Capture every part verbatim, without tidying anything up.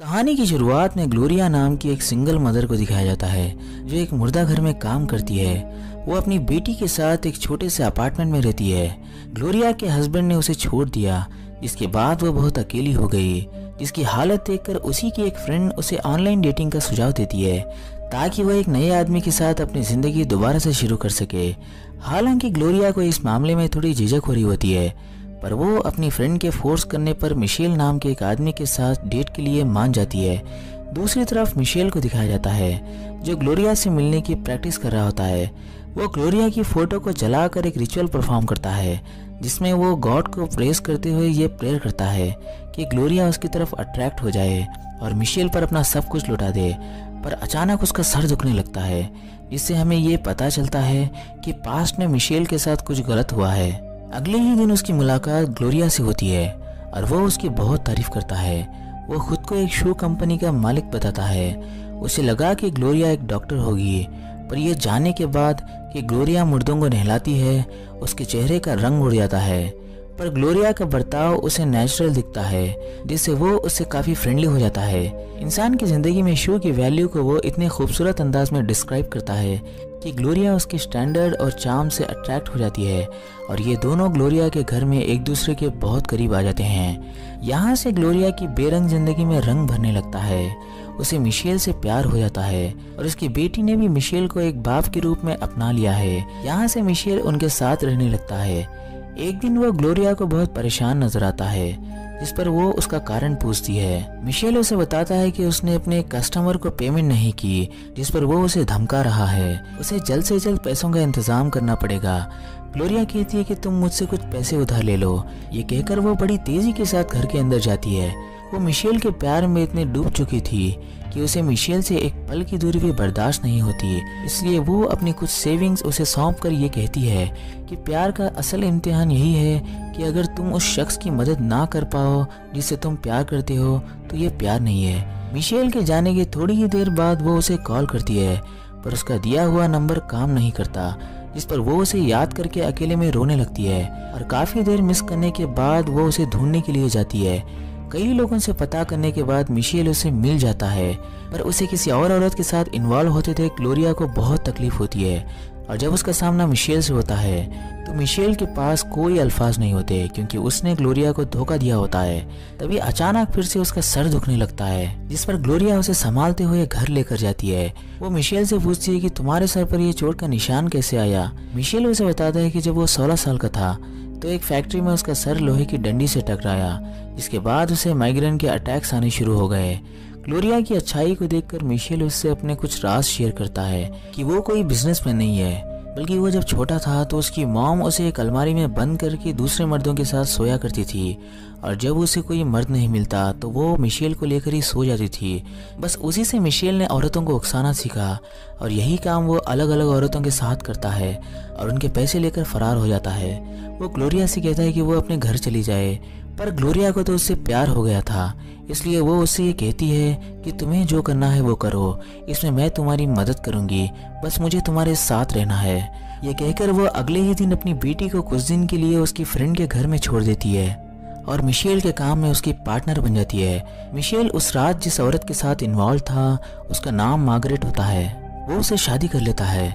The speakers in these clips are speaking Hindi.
कहानी की शुरुआत में ग्लोरिया नाम की एक सिंगल मदर को दिखाया जाता है जो एक मुर्दा घर में काम करती है। वो अपनी बेटी के साथ एक छोटे से अपार्टमेंट में रहती है। ग्लोरिया के हस्बैंड ने उसे छोड़ दिया, जिसके बाद वो बहुत अकेली हो गई, जिसकी हालत देखकर उसी की एक फ्रेंड उसे ऑनलाइन डेटिंग का सुझाव देती है ताकि वह एक नए आदमी के साथ अपनी ज़िंदगी दोबारा से शुरू कर सके। हालांकि ग्लोरिया को इस मामले में थोड़ी झिझक हो रही होती है, पर वो अपनी फ्रेंड के फोर्स करने पर मिशेल नाम के एक आदमी के साथ डेट के लिए मान जाती है। दूसरी तरफ मिशेल को दिखाया जाता है जो ग्लोरिया से मिलने की प्रैक्टिस कर रहा होता है। वो ग्लोरिया की फ़ोटो को जलाकर एक रिचुअल परफॉर्म करता है जिसमें वो गॉड को प्रेस करते हुए ये प्रेयर करता है कि ग्लोरिया उसकी तरफ अट्रैक्ट हो जाए और मिशेल पर अपना सब कुछ लौटा दे। पर अचानक उसका सर दुखने लगता है, जिससे हमें ये पता चलता है कि पास्ट में मिशेल के साथ कुछ गलत हुआ है। अगले ही दिन उसकी मुलाकात ग्लोरिया से होती है और वो उसकी बहुत तारीफ करता है। वो खुद को एक शू कंपनी का मालिक बताता है। उसे लगा कि ग्लोरिया एक डॉक्टर होगी, पर यह जाने के बाद कि ग्लोरिया मुर्दों को नहलाती है, उसके चेहरे का रंग उड़ जाता है। पर ग्लोरिया का बर्ताव उसे नेचुरल दिखता है, जिससे वो उससे काफ़ी फ्रेंडली हो जाता है। इंसान की ज़िंदगी में शो की वैल्यू को वो इतने खूबसूरत अंदाज में डिस्क्राइब करता है कि ग्लोरिया उसके स्टैंडर्ड और चार्म से अट्रैक्ट हो जाती है और ये दोनों ग्लोरिया के घर में एक दूसरे के बहुत करीब आ जाते हैं। यहाँ से ग्लोरिया की बेरंग ज़िंदगी में रंग भरने लगता है। उसे मिशेल से प्यार हो जाता है और उसकी बेटी ने भी मिशेल को एक बाप के रूप में अपना लिया है। यहाँ से मिशेल उनके साथ रहने लगता है। एक दिन वो ग्लोरिया को बहुत परेशान नजर आता है, जिस पर वो उसका कारण पूछती है। मिशेल उसे बताता है कि उसने अपने कस्टमर को पेमेंट नहीं की, जिस पर वो उसे धमका रहा है। उसे जल्द से जल्द पैसों का इंतजाम करना पड़ेगा। ग्लोरिया कहती है कि तुम मुझसे कुछ पैसे उधार ले लो। ये कहकर वो बड़ी तेजी के साथ घर के अंदर जाती है। वो मिशेल के प्यार में इतने डूब चुकी थी कि उसे मिशेल से एक पल की दूरी भी बर्दाश्त नहीं होती, इसलिए वो अपनी कुछ सेविंग्स उसे सौंप कर ये कहती है कि प्यार का असल इम्तिहान यही है कि अगर तुम उस शख्स की मदद ना कर पाओ जिससे तुम प्यार करते हो तो ये प्यार नहीं है। मिशेल के जाने के थोड़ी ही देर बाद वो उसे कॉल करती है, पर उसका दिया हुआ नंबर काम नहीं करता, जिस पर वो उसे याद करके अकेले में रोने लगती है और काफ़ी देर मिस करने के बाद वो उसे ढूंढने के लिए जाती है। कई लोगों से पता करने के बाद मिशेल उसे मिल जाता है, पर उसे किसी और औरत के साथ इन्वॉल्व होते थे ग्लोरिया को बहुत तकलीफ होती है और जब उसका सामना मिशेल से होता है तो मिशेल के पास कोई अल्फाज नहीं होते क्योंकि उसने ग्लोरिया को धोखा दिया होता है। तभी अचानक फिर से उसका सर दुखने लगता है, जिस पर ग्लोरिया उसे संभालते हुए घर लेकर जाती है। वो मिशेल से पूछती है कि तुम्हारे सर पर यह चोट का निशान कैसे आया। मिशेल उसे बताता है कि जब वो सोलह साल का था तो एक फैक्ट्री में उसका सर लोहे की डंडी से टकराया, जिसके बाद उसे माइग्रेन के अटैक्स आने शुरू हो गए। ग्लोरिया की अच्छाई को देखकर मिशेल उससे अपने कुछ राज शेयर करता है कि वो कोई बिजनेसमैन नहीं है, बल्कि वो जब छोटा था तो उसकी मॉम उसे एक अलमारी में बंद करके दूसरे मर्दों के साथ सोया करती थी और जब उसे कोई मर्द नहीं मिलता तो वो मिशेल को लेकर ही सो जाती थी। बस उसी से मिशेल ने औरतों को उकसाना सीखा और यही काम वो अलग अलग औरतों के साथ करता है और उनके पैसे लेकर फरार हो जाता है। वो ग्लोरिया से कहता है कि वो अपने घर चली जाए, पर ग्लोरिया को तो उससे प्यार हो गया था, इसलिए वो उससे ये कहती है कि तुम्हें जो करना है वो करो, इसमें मैं तुम्हारी मदद करूंगी, बस मुझे तुम्हारे साथ रहना है। ये कहकर वो अगले ही दिन अपनी बेटी को कुछ दिन के लिए उसकी फ्रेंड के घर में छोड़ देती है और मिशेल के काम में उसकी पार्टनर बन जाती है। मिशेल उस रात जिस औरत के साथ इन्वॉल्व था, उसका नाम मार्गरेट होता है। वो उसे शादी कर लेता है।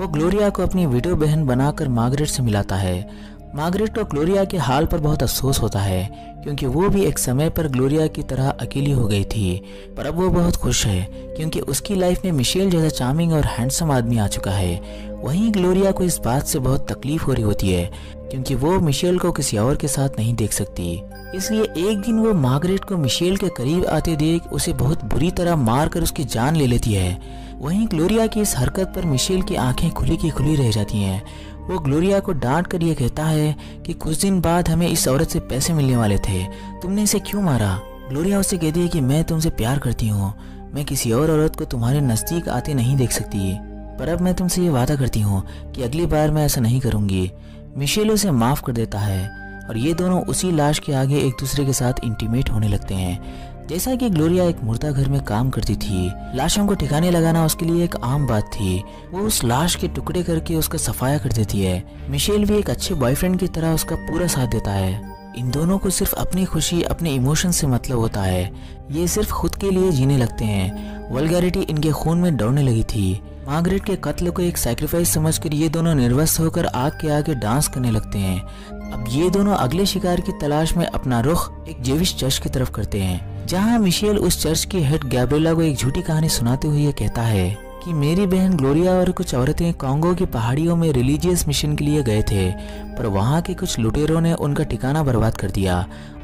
वो ग्लोरिया को अपनी विडो बहन बनाकर मार्गरेट से मिलाता है। मार्गरेट को ग्लोरिया के हाल पर बहुत अफसोस होता है क्योंकि वो भी एक समय पर ग्लोरिया की तरह अकेली हो गई थी, पर अब वो बहुत खुश है क्योंकि उसकी लाइफ में मिशेल जैसा चार्मिंग और हैंडसम आदमी आ चुका है। वहीं ग्लोरिया को इस बात से बहुत तकलीफ हो रही होती है क्योंकि वो मिशेल को किसी और के साथ नहीं देख सकती, इसलिए एक दिन वो मार्गरेट को मिशेल के करीब आते देख उसे बहुत बुरी तरह मार कर उसकी जान ले लेती है। वहीं ग्लोरिया की इस हरकत पर मिशेल की आंखें खुली की खुली रह जाती हैं। वो ग्लोरिया को डांट कर ये कहता है कि कुछ दिन बाद हमें इस औरत से पैसे मिलने वाले थे, तुमने इसे क्यों मारा। ग्लोरिया उससे कहती है कि मैं तुमसे प्यार करती हूँ, मैं किसी और औरत को तुम्हारे नज़दीक आते नहीं देख सकती, पर अब मैं तुमसे ये वादा करती हूँ कि अगली बार मैं ऐसा नहीं करूँगी। मिशेल उसे माफ़ कर देता है और ये दोनों उसी लाश के आगे एक दूसरे के साथ इंटीमेट होने लगते हैं। जैसा कि ग्लोरिया एक मुर्दा घर में काम करती थी, लाशों को ठिकाने लगाना उसके लिए एक आम बात थी। वो उस लाश के टुकड़े करके उसका सफाया कर देती है। मिशेल भी एक अच्छे बॉयफ्रेंड की तरह उसका पूरा साथ देता है। इन दोनों को सिर्फ अपनी खुशी, अपने इमोशन से मतलब होता है। ये सिर्फ खुद के लिए जीने लगते हैं। वल्गैरिटी इनके खून में दौड़ने लगी थी। मार्गरेट के कत्ल को एक सैक्रिफाइस समझकर ये दोनों निर्वस्त्र होकर आग के आगे डांस करने लगते हैं। अब ये दोनों अगले शिकार की तलाश में अपना रुख एक जेविश चर्च की तरफ करते हैं, जहाँ मिशेल उस चर्च की हेड गैब्रिएला को एक झूठी कहानी सुनाते हुए कहता है कि मेरी बहन ग्लोरिया और कुछ औरतें कांगो की पहाड़ियों में रिलीजियस मिशन के लिए गए थे, पर वहाँ के कुछ लुटेरों ने उनका ठिकाना बर्बाद कर दिया,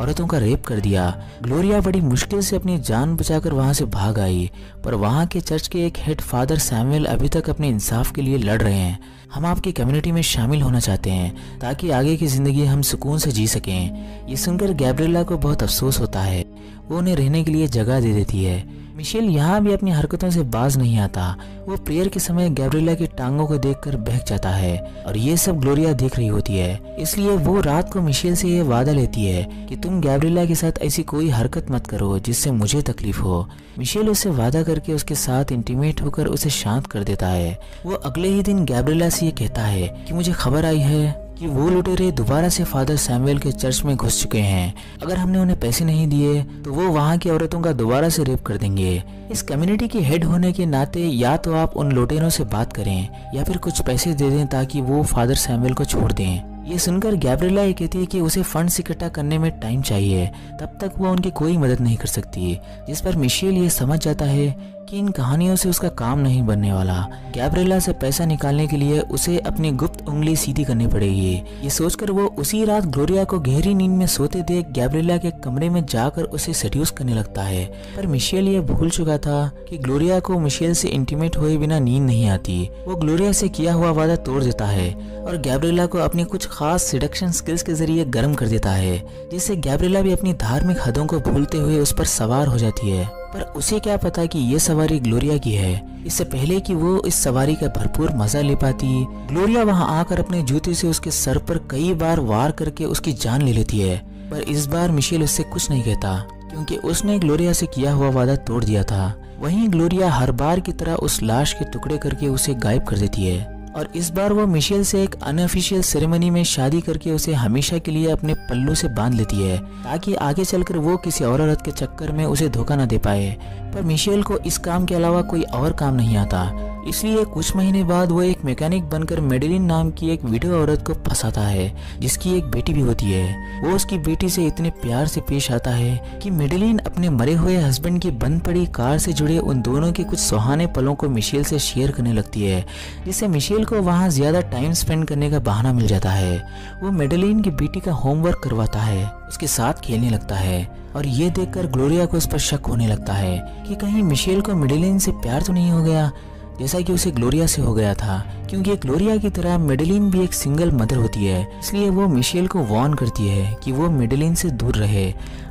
औरतों का रेप कर दिया। ग्लोरिया बड़ी मुश्किल से अपनी जान बचाकर वहाँ से भाग आई, पर वहाँ के चर्च के एक हेड फादर सैमुअल अभी तक अपने इंसाफ के लिए लड़ रहे हैं। हम आपकी कम्युनिटी में शामिल होना चाहते हैं ताकि आगे की जिंदगी हम सुकून से जी सकें। ये सुनकर गैब्रिएला को बहुत अफसोस होता है। वो उन्हें रहने के लिए जगह दे देती है। मिशेल यहाँ भी अपनी हरकतों से बाज नहीं आता। वो प्रेयर के समय गैब्रिएला की टांगों को देखकर बहक जाता है और ये सब ग्लोरिया देख रही होती है। इसलिए वो रात को मिशेल से ये वादा लेती है कि तुम गैब्रिएला के साथ ऐसी कोई हरकत मत करो जिससे मुझे तकलीफ हो। मिशेल उससे वादा करके उसके साथ इंटीमेट होकर उसे शांत कर देता है। वो अगले ही दिन गैब्रिएला से ये कहता है कि मुझे खबर आई है कि वो लुटेरे दोबारा से फादर सैमुअल के चर्च में घुस चुके हैं। अगर हमने उन्हें पैसे नहीं दिए तो वो वहाँ की औरतों का दोबारा से रेप कर देंगे। इस कम्युनिटी के हेड होने के नाते या तो आप उन लुटेरों से बात करें या फिर कुछ पैसे दे दें ताकि वो फादर सैमुअल को छोड़ दें। ये सुनकर गैब्रिएला ये कहती है कि उसे फंड्स इकट्ठा करने में टाइम चाहिए, तब तक वो उनकी कोई मदद नहीं कर सकती, जिस पर मिशेल ये समझ जाता है कि इन कहानियों से उसका काम नहीं बनने वाला। गैब्रिएला से पैसा निकालने के लिए उसे अपनी गुप्त उंगली सीधी करनी पड़ेगी। ये सोचकर वो उसी रात ग्लोरिया को गहरी नींद में सोते देख गैब्रिएला के कमरे में जाकर उसे सेड्यूस करने लगता है, पर मिशेल ये भूल चुका था कि ग्लोरिया को मिशेल से इंटीमेट हुए बिना नींद नहीं आती। वो ग्लोरिया से किया हुआ वादा तोड़ देता है और गैब्रिएला को अपनी कुछ खास सिडक्शन स्किल्स के जरिए गर्म कर देता है, जिससे गैब्रिएला भी अपनी धार्मिक हदों को भूलते हुए उस पर सवार हो जाती है। पर उसे क्या पता कि ये सवारी ग्लोरिया की है। इससे पहले कि वो इस सवारी का भरपूर मजा ले पाती, ग्लोरिया वहां आकर अपने जूते से उसके सर पर कई बार वार करके उसकी जान ले लेती है, पर इस बार मिशेल उससे कुछ नहीं कहता क्योंकि उसने ग्लोरिया से किया हुआ वादा तोड़ दिया था। वहीं ग्लोरिया हर बार की तरह उस लाश के टुकड़े करके उसे गायब कर देती है और इस बार वो मिशेल से एक अनऑफिशियल सेरेमनी में शादी करके उसे हमेशा के लिए अपने पल्लू से बांध लेती है ताकि आगे चलकर वो किसी और औरत के चक्कर में उसे धोखा न दे पाए। पर मिशेल को इस काम के अलावा कोई और काम नहीं आता, इसलिए कुछ महीने बाद वो एक मैकेनिक बनकर मैडलिन नाम की एक विधवा औरत को फंसाता है, जिसकी एक बेटी भी होती है। वो उसकी बेटी से इतने प्यार से पेश आता है कि मैडलिन अपने मरे हुए हस्बैंड की बंद पड़ी कार से जुड़े उन दोनों के कुछ सुहाने पलों को मिशेल से शेयर करने लगती है, जिससे मिशेल को वहाँ ज्यादा टाइम स्पेंड करने का बहाना मिल जाता है। वो मैडलिन की बेटी का होमवर्क करवाता है, उसके साथ खेलने लगता है और ये देखकर ग्लोरिया को उस पर शक होने लगता है कि कहीं मिशेल को मैडलिन से प्यार तो नहीं हो गया जैसा कि उसे ग्लोरिया से हो गया था, क्योंकि ग्लोरिया की तरह मैडलिन भी एक सिंगल मदर होती है। इसलिए वो मिशेल को वार्न करती है कि वो मैडलिन से दूर रहे।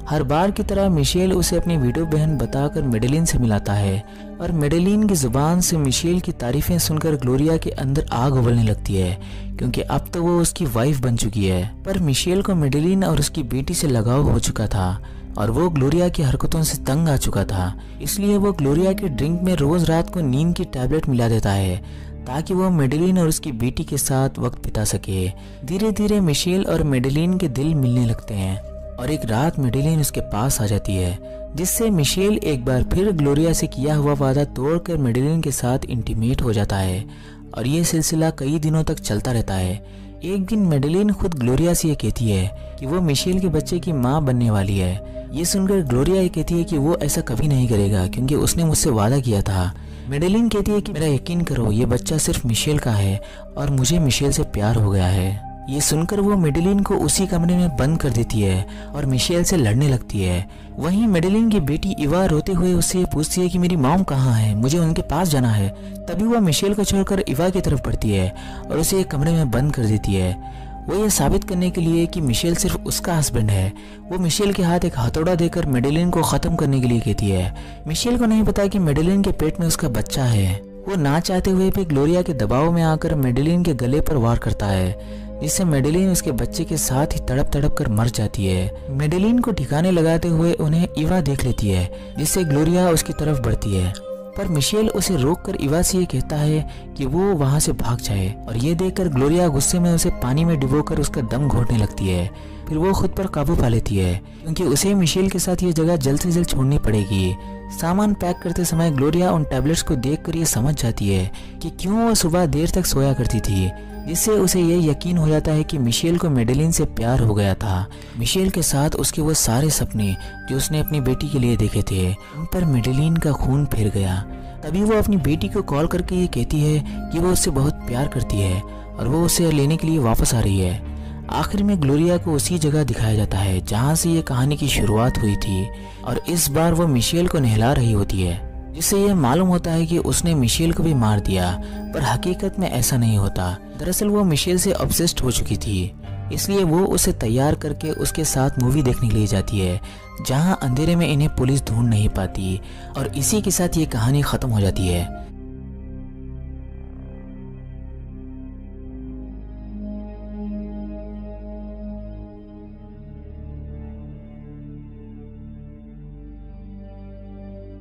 हर बार की तरह मिशेल उसे अपनी विडो बहन बताकर मैडलिन से मिलाता है और मैडलिन की जुबान से मिशेल की तारीफें सुनकर ग्लोरिया के अंदर आग उबलने लगती है, क्योंकि अब तो वो उसकी वाइफ बन चुकी है। पर मिशेल को मैडलिन और उसकी बेटी से लगाव हो चुका था और वो ग्लोरिया की हरकतों से तंग आ चुका था, इसलिए वो ग्लोरिया के ड्रिंक में रोज रात को नींद की टैबलेट मिला देता है ताकि वो मैडलिन और उसकी बेटी के साथ वक्त बिता सके। धीरे धीरे मिशेल और मैडलिन के दिल मिलने लगते हैं और एक रात मैडलिन उसके पास आ जाती है, जिससे मिशेल एक बार फिर ग्लोरिया से किया हुआ वादा तोड़कर मैडलिन के साथ इंटीमेट हो जाता है और ये सिलसिला कई दिनों तक चलता रहता है। एक दिन मैडलिन खुद ग्लोरिया से ये कहती है कि वो मिशेल के बच्चे की माँ बनने वाली है। ये सुनकर ग्लोरिया ये कहती है कि वो ऐसा कभी नहीं करेगा क्योंकि उसने मुझसे वादा किया था। मैडलिन कहती है कि मेरा यकीन करो, ये बच्चा सिर्फ मिशेल का है और मुझे मिशेल से प्यार हो गया है। ये सुनकर वो मैडलिन को उसी कमरे में बंद कर देती है और मिशेल से लड़ने लगती है। वहीं मैडलिन की बेटी इवा रोते हुए उससे पूछती है कि मेरी मॉम कहाँ है, मुझे उनके पास जाना है। तभी वो मिशेल को छोड़कर इवा की तरफ बढ़ती है और उसे एक कमरे में बंद कर देती है। वो ये साबित करने के लिए कि मिशेल सिर्फ उसका हस्बैंड है, वो मिशेल के हाथ एक हथौड़ा देकर मैडलिन को ख़त्म करने के लिए कहती है। मिशेल को नहीं पता कि मैडलिन के पेट में उसका बच्चा है। वो ना चाहते हुए भी ग्लोरिया के दबाव में आकर मैडलिन के गले पर वार करता है, जिससे मैडलिन उसके बच्चे के साथ ही तड़प तड़प कर मर जाती है। मैडलिन को ठिकाने लगाते हुए उन्हें इवा देख लेती है, जिससे ग्लोरिया उसकी तरफ बढ़ती है। पर मिशेल उसे रोककर इवा से ये कहता है कि वो वहाँ से भाग जाए और ये देखकर ग्लोरिया गुस्से में उसे पानी में डुबोकर उसका दम घोटने लगती है। फिर वो खुद पर काबू पा लेती है क्योंकि उसे मिशेल के साथ ये जगह जल्द से जल्द छोड़नी पड़ेगी। सामान पैक करते समय ग्लोरिया उन टैबलेट्स को देखकर ये समझ जाती है कि क्यों वो सुबह देर तक सोया करती थी, जिससे उसे ये यकीन हो जाता है कि मिशेल को मेडेलिन से प्यार हो गया था। मिशेल के साथ उसके वो सारे सपने जो उसने अपनी बेटी के लिए देखे थे उन पर मेडेलिन का खून फेर गया। तभी वो अपनी बेटी को कॉल करके ये कहती है कि वो उससे बहुत प्यार करती है और वो उसे लेने के लिए वापस आ रही है। आखिर में ग्लोरिया को उसी जगह दिखाया जाता है जहाँ से ये कहानी की शुरुआत हुई थी और इस बार वो मिशेल को नहला रही होती है, जिससे यह मालूम होता है कि उसने मिशेल को भी मार दिया, पर हकीकत में ऐसा नहीं होता। दरअसल वो मिशेल से ऑब्सेस्ड हो चुकी थी, इसलिए वो उसे तैयार करके उसके साथ मूवी देखने के लिए जाती है जहाँ अंधेरे में इन्हें पुलिस ढूंढ नहीं पाती और इसी के साथ ये कहानी खत्म हो जाती है।